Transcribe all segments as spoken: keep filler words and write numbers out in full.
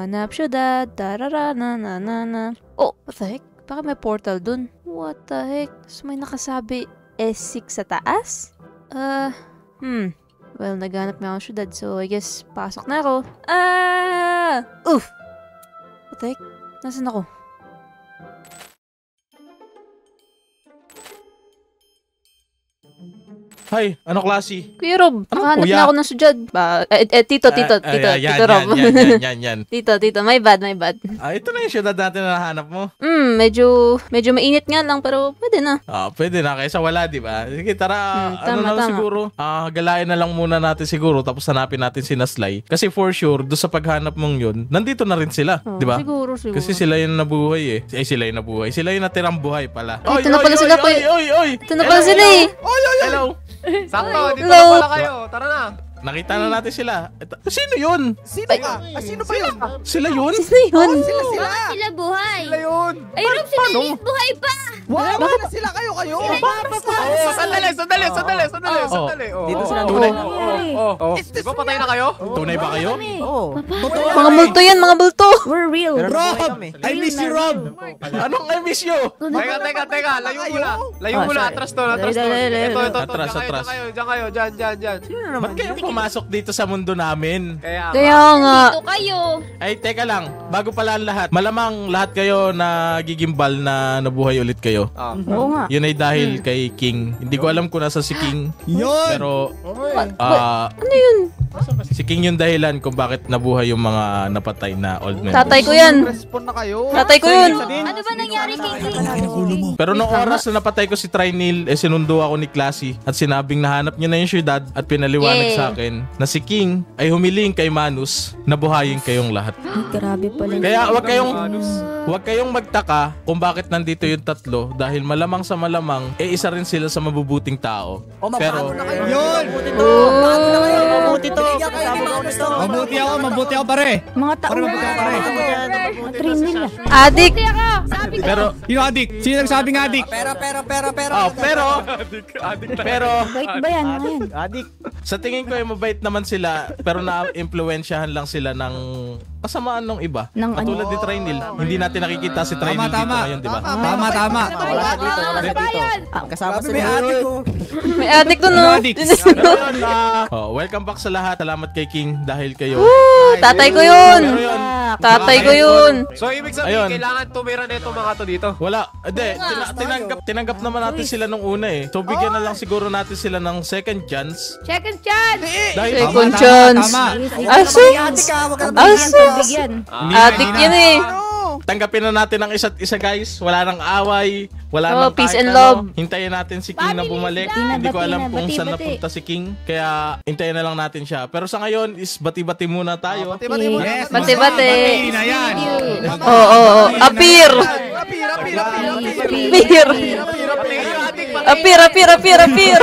Hanap syudad, tarara, na na na na. Oh, what the heck? Baka may portal dun. What the heck? So may nakasabi S six sa taas? Uh, hmm. Well, naghanap na ako ng syudad, so I guess pasok na ako. Ah! Oof! What the heck? Nasaan ako? Hi, ano klase? Kuya Rob, nakahanap na ako ng sudyad. Eh, eh, tito, tito, uh, tito, uh, yan, tito yan, Rob. Yan, yan, yan, yan. Tito, tito, my bad, my bad. Ah, uh, ito na yung syudad natin na nahanap mo. Hmm, medyo, medyo mainit nga lang, pero pwede na. Ah, pwede na, kaysa wala, di ba? Sige, tara, hmm, tama, ano na lang siguro, ah, galain na lang muna natin siguro, tapos hanapin natin si Sly. Kasi for sure, doon sa paghanap mong yun, nandito na rin sila, oh, di ba? Siguro, siguro. Kasi sila yung nabuhay eh. Ay, sila yung nabuhay. Sila yung natirang buhay pala. Ay, oy, ito oy, na pala oy, sila, oy, oy, oy. Ito na pala sila eh. Oy, oy, oy. Sakto, dito na pala kayo. Tara na. Nakita na natin sila. Sino yun? Sino ba? Ah, sino ba yun? Sila yun? Sila yun? Sila sila. Sila buhay. Sila yun. Ay, Rob, sila yun buhay pa. Wala na sila kayo kayo. Sandali, sandali, sandali, sandali, sandali. Dito sila tunay. Di ba patay na kayo? Tunay ba kayo? Mga multo yan, mga multo. We're real. Rob, I miss you, Rob. Anong I miss you? Teka, teka, teka. Layo mula. Layo mula. Atras to, atras to. Ito, ito, ito. Diyan kayo, diyan kayo. Diyan, diyan, diyan. Ba't kayo pumasok dito sa mundo namin? Kaya, Kaya nga. Dito kayo. Ay, teka lang. Bago pala ang lahat. Malamang lahat kayo nagigimbal na nabuhay ulit kayo. Ah. Oo nga. Yun ay dahil hmm. kay King. Hindi ko alam kung nasa si King. Yun! Pero, ah, uh, ano yun? Si King yung dahilan kung bakit nabuhay yung mga napatay na old men. Tatay ko yan. Respond na kayo. Tatay ko yun. Ano ba nangyari kay King? Pero noong oras na napatay ko si Trinil, eh sinundo ako ni Classy at sinabing nahanap niya na yung syudad at pinaliwanag sa akin na si King ay humiling kay Manus na buhayin kayong lahat. Grabe pala. Kaya wag kayong wag kayong magtaka kung bakit nandito yung tatlo dahil malamang sa malamang eh isa rin sila sa mabubuting tao. O, pero yun. Mabuti to. Mabuti ako, mabuti ako pare. Mga tao. Mabuti ako pare. Adik. Pero yung adik, sino nagsabi ng adik? Pero pero pero pero. Oh, pero adik, adik. Pero wait ba yan? Adik. Sa tingin ko mabait naman sila pero na-impluwensyahan lang sila ng kasamaan ng iba. Katulad ni Trinil, hindi natin nakikita si Trinil dito ngayon, di ba? Tama, tama. Wala dito, wala dito. Kasama si Ate ko. May adik doon, no? Welcome back sa lahat. Salamat kay King dahil kayo. Tatay ko yun! Tatay ko yun! So, ibig sabihin, kailangan tumira na itong mga to dito? Wala. Hindi, tinanggap naman natin sila nung una eh. So, bigyan na lang siguro natin sila ng second chance. Second chance! Second chance. Asum! Asum! Adik yan eh. Tanggapin na natin ang isa't isa, guys. Wala nang away. Wala oh, nang peace and love. Hintayin natin si King Bobby na bumalik. Na, Hindi ko alam na, kung bati, saan bati. napunta si King. Kaya hintayin na lang natin siya. Pero sa ngayon is bati-bati muna tayo. Bati-bati oh, muna. Bati-bati. Oo, oo. Appear! Appear, appear, appear. Appear, appear, appear, appear.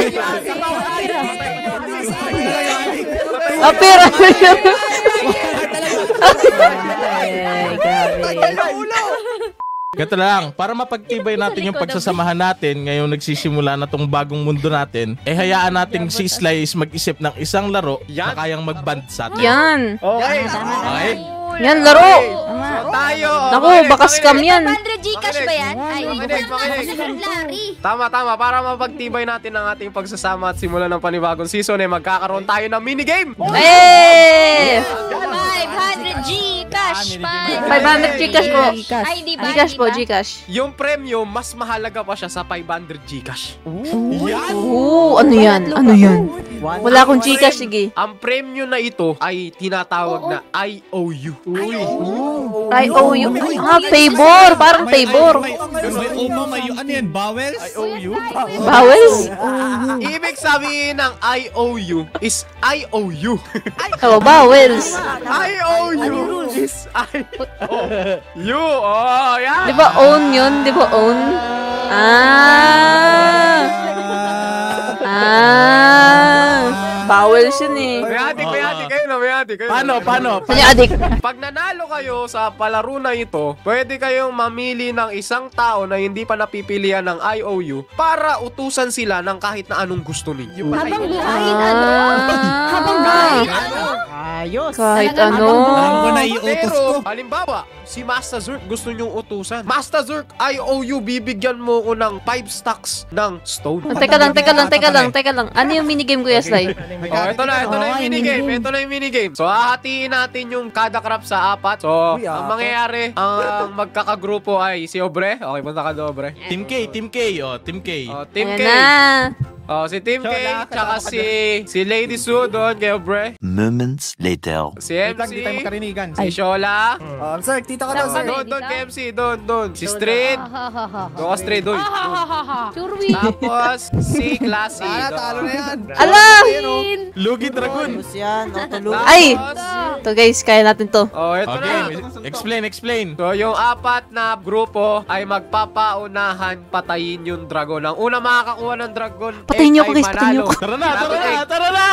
Appear, Gato lang, para mapagtibay natin yung pagsasamahan natin ngayong nagsisimula na tong bagong mundo natin, eh hayaan natin si Sly is mag-isip ng isang laro na kayang mag-band sa atin. Yan! Okay! Okay! Yan, laro! Tayo! Naku, baka scam yan! one hundred Gcash ba yan? Ay, tama, tama. Para mapagtibay natin ang ating pagsasama at simula ng panibagong season, eh magkakaroon tayo ng minigame! Eh! five hundred Gcash! five hundred Gcash po! Ay, di ba? Gcash po, Gcash. Yung premyo, mas mahalaga pa siya sa five hundred Gcash. Yan! Oo, ano yan? Ano yan? Wala akong Gcash, sige. Ang premyo na ito ay tinatawag na I O U. I O U? Ah, favor! Parang favor. Ano yan? Bowels? I O U? Bowels? Ibig sabihin ng I O U is I O U. Oh, bowels. I O U is I O U. Oh, yeah. Di ba own yun? Di ba own? Ah. Ah. Bawal siya ni. May adik, may adik kayo na, may adik kayo. Paano, paano? May adik. Pag nanalo kayo sa palaro na ito, pwede kayong mamili ng isang tao na hindi pa napipilian ng I O U para utusan sila ng kahit na anong gusto ninyo. Habang buhay, ano? Habang buhay, ano? Ayos. Kahit ano. Pero, halimbawa, si Master Zerk gusto nyong utusan. Master Zerk, I O U, bibigyan mo ko ng five stacks ng stone. Teka lang, teka lang, teka lang, teka lang. Ano yung minigame ko, Sly? Oh, ito na, ito na yung minigame. Ito na yung minigame. So, hahatiin natin yung Kadacraft sa apat. So, ang mangyayari, ang magkakagrupo ay si Obre. Okay, punta ka doon, Obre. Team K, Team K. Oh, Team K. Oh, Team K. Oh, si Team K, tsaka si si Lady Sue doon kay Obre. Moments later. Si M C, si Shola. Oh, sir, tita ka doon, sir. Doon, doon, kay M C. Doon, doon. Si Street. Doon, Street, doon. Tapos, si Classy. Talo na yan. Alamin! Lugi Dragon. Ay! Ito guys, kaya natin to. Oh, ito na. Explain, explain. So, yung apat na grupo ay magpapaunahan patayin yung dragon. Ang una makakakuha ng dragon, patayin nyo ako guys, patayin nyo ako. Tara na, tara na, tara na!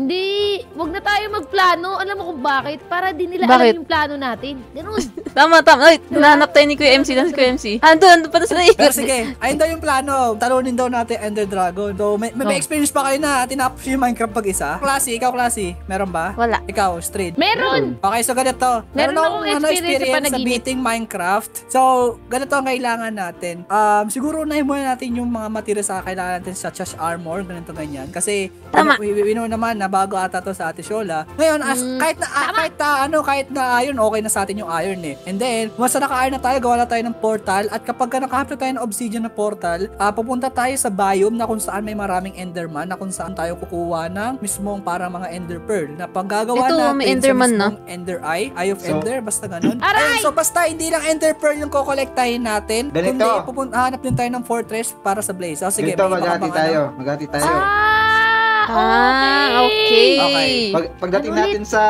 Hindi, wag na tayo magplano. Alam mo kung bakit? Para di nila alam yung plano natin. Ganun. Tama, tama. Nahanap tayo ni Kuya M C. Nasa Kuya M C. Ando, ando pa na sa naikot. Pero sige, ayun daw yung plano. Talunin daw natin Ender Dragon. So, may experience pa kayo na tinapos yung Minecraft pag-isa. Klase, ikaw klase. Meron ba? Wala. Ikaw, Street. Meron! Okay, so ganito. Meron akong experience sa beating Minecraft. So, ganito ang kailangan natin. Siguro unahin muna natin yung mga materials na kailangan natin such as armor. Ganito ganyan. Kasi, we know naman na bago ata to sa Ate Shola. Ngayon, as, mm. kahit na ah, kahit na ano, kahit na iron, okay na sa atin yung iron eh. And then, once na naka-iron na tayo, gawa na tayo ng portal at kapag naka-haft tayo ng obsidian na portal, uh, pupunta tayo sa biome na kung saan may maraming enderman, na kung saan tayo kukuha ng mismong para mga ender pearl na paggagawa natin may enderman na ender eye, eye of so, ender, basta ganun. Aray! So, basta hindi lang ender pearl yung kukolektahin natin, kundi pupunta, hanap din tayo ng fortress para sa Blaze. So, sige, mag-ati tayo. Mag-ati tayo. Ah! Ah, okay. Okay. Pag, pagdating natin sa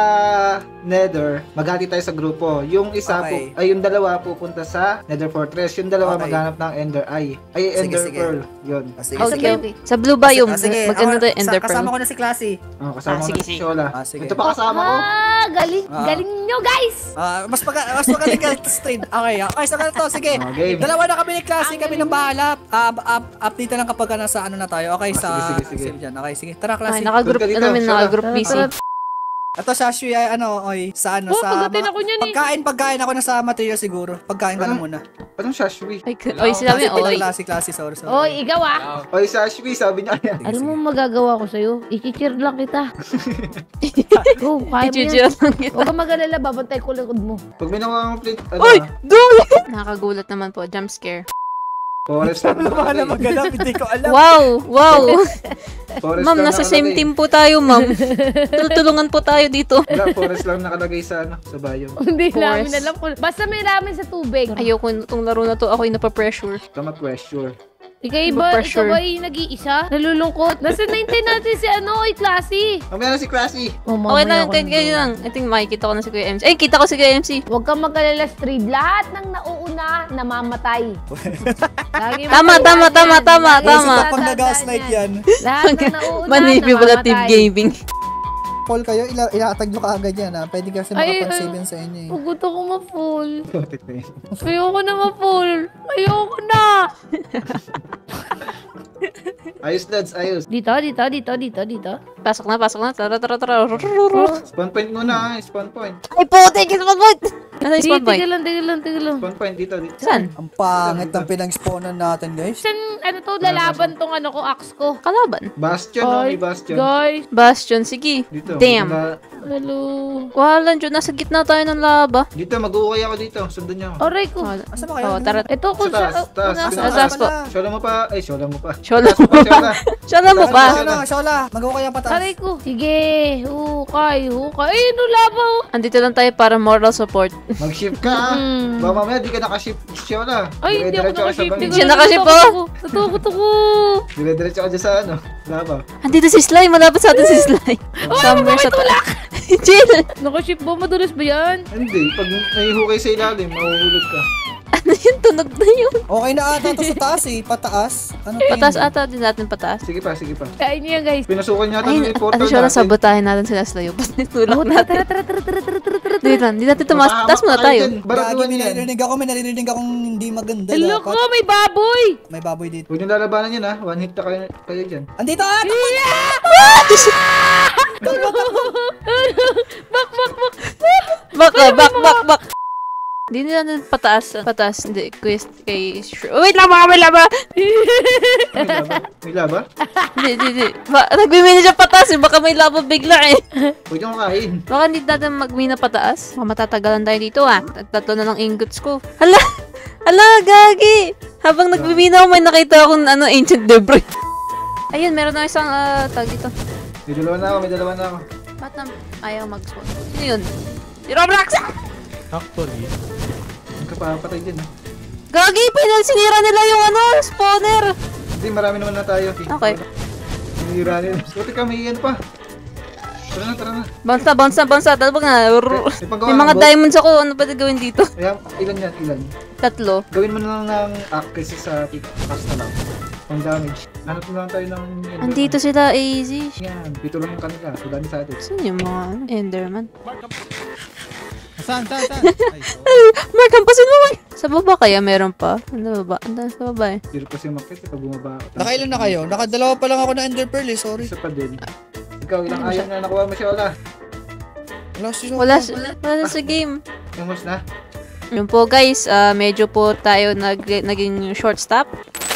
Nether, maghati tayo sa grupo. Yung isa okay. po, ay yung dalawa pupunta sa Nether Fortress. Yung dalawa okay. maghanap ng Ender Eye. Ay, sige, Ender sige. Pearl. Yun. Ah, sige, okay. Sige. Okay. Sa Blue Biome, maganda tayo Ender Pearl. Kasama ko na si Classy. Oh, kasama ah, sige, ko na si Shola. Ah, ito pa kasama ko. Ah, galing. Ah. Galing nyo, guys. Ah, mas magaling mas magaling ka stream. Okay, okay. So ganito, sige. Okay. Dalawa na kami ni Classy, kami nang bahala. Up, up, update lang kapag nasa ano na tayo. Okay, ah, sa sige, sige, sige. Okay, sige. Tara, Classy. Ay, naka-group na namin, naka-group P C. Ito sa Shui ay ano, oy, sa ano, oh, sa ako niyan, pagkain, pagkain ako na sa material siguro. Pagkain ka na muna. Anong Shui? Ay, oy, sila may oy. Klase, klase, sorry, sorry. Oy, igaw ah. Oy, sa Shui, sabi niya. Alam mo, magagawa ko sa'yo. I-cheer lang kita. Oh, kaya mo yan. Huwag ka mag-alala, babantay ko likod mo. Pag may nakakamplate, ano. Oy, dude! Nakagulat naman po, jump scare. Forest ka na nakalagay. Magalaw, hindi ko alam. Wow, wow. Ma'am, nasa same team po tayo, ma'am. Tutulungan po tayo dito. Wala, forest lang nakalagay sa, ano, sa bayo. Hindi namin alam ko. Basta may ramen sa tubig. Ayoko itong laro na to. Ako yung napapressure. Tama pressure. Ikaw ba, ikaw ba yung nag-iisa? Nalulungkot. Nasa naintay natin si ano, ay Classy. Mamaya na si Classy. Okay lang, kayo lang. I think makikita ko na si Kuya M C. Ay, kita ko si Kuya M C. Huwag kang mag-alala, Street. Lahat ng nauuna, namamatay. Tama, tama, tama, tama, tama. Kasi kapag nag-gaslight yan. Lahat ng nauuna, namamatay. Manipulative gaming. Fall kayo, ilatag nyo kaagad yan ha. Pwede kasi makapag-saving sa inyo eh. Gusto ko ma-fall. Ayoko na ma-fall. Ayoko na. Ayos, lads, ayos. Dito, dito, dito, dito, dito. Pasok na, pasok na. Tara, tara, tara. Spawn point muna ha. Spawn point. Ay, puti! Spawn point! Nasaan spawn point? Tigil lang, tigil lang, tigil lang. Spawn point dito, dito. Saan? Ang pangit ang pinang-spawnan natin, guys. Saan, ano to, lalaban tong ano ko, axe ko. Kalaban? Bastion, oh, may Bastion. Guys. Bastion, sige. Damn. Hello. Walang dyan, nasa gitna tayo ng lava. Dito, mag-uukay ako dito. Sundan niyo ako. Aray ko. Asa ba kayo? Oo, tara. Ito ko sa... Sa taas po. Shola mo pa. Ay, shola mo pa. Shola mo pa. Shola mo pa. Shola. Mag-uukay ang patas. Aray ko. Sige. Hukay, hukay. Ay, no lava. Andito lang tayo para moral support. Mag-ship ka ha. Baka mamaya, di ka nakaship. Shola. Ay, hindi ako nakaship. Hindi siya nakaship po. Natukot ako. Dire-diretso ako dyan sa ano. Lava. Andito si Sly. Malapit sa atin si Sly. Somewhere sa taas. Chill! Naku, ship ba? Madulas ba yan? Hindi. Pag nahihukay sa ilalim, mahuhulog ka. na yun, tunog na yun. Okay na ata ito sa taas eh, pataas. Ano pataas yun? Ata din natin pataas. Sige pa, sige pa. Kain niya guys. Pinasukan niya ata yung portal natin. Ano siya na sabotahin natin sila Slayo, ba't nitulak natin? Tara, tara, tara, tara, tara, tara, tara. Dito lang, hindi natin tumas, taas muna tayo. Gagi, may narinig ako, may narinig akong hindi maganda. Hello ko, may baboy! May baboy dito. Huwag niyong lalabanan yun ha, one hit na kayo, kayo dyan. Andito ah! Bak, bak, bak! Bak, bak, bak, bak! Hindi nila na pataas. Pataas. Hindi. Quest kay... Oh, wait lang mga may laba! May laba? May laba? Hindi, hindi, hindi. Nagmimina siya pataas eh. Baka may laba bigla eh. Huwag niyong kain. Baka hindi natin magmina pataas. Baka matatagalan tayo dito ha. Tatlo na lang ingots ko. Hala! Hala, gagi! Habang nagmimina ako, may nakita akong ano, ancient debris. Ayun, meron na isang uh, tag dito. May dalawa na ako, may dalawa na ako. Ba't na ayaw mag-spot? Sino yun? Si Robraks! Actually, hindi ka papatay din. Gagi! Pinagsinira nila yung ano, spawner! Hindi, marami naman na tayo. Okay. Sinira nila. Buti ka, may iyan pa. Tara na, tara na. Bansa, bansa, bansa. Tapos na. May mga diamonds ako. Ano pa gawin dito? Ilan yan? Ilan? Tatlo. Gawin mo na lang ng act kasi sa cast na lang. Ang damage. Hanap mo lang tayo ng Enderman. Andito sila, easy. Yan. Dito lang yung kanila. Sudani sa atin. Saan yung mga Enderman? Saan, saan, saan? Mark, hampasin mo ba? Sa baba kaya meron pa? Ano ba ba? Ano sa baba eh? Dito kasi makit, ikaw bumaba. Nakailan na kayo? Nakadalawa pa lang ako na Ender Pearl eh, sorry. Isa pa din. Ikaw, ilang ayaw na nakuha mo siya, wala. Wala, wala sa game. Yung most na? Yun po guys, medyo po tayo naging short stop.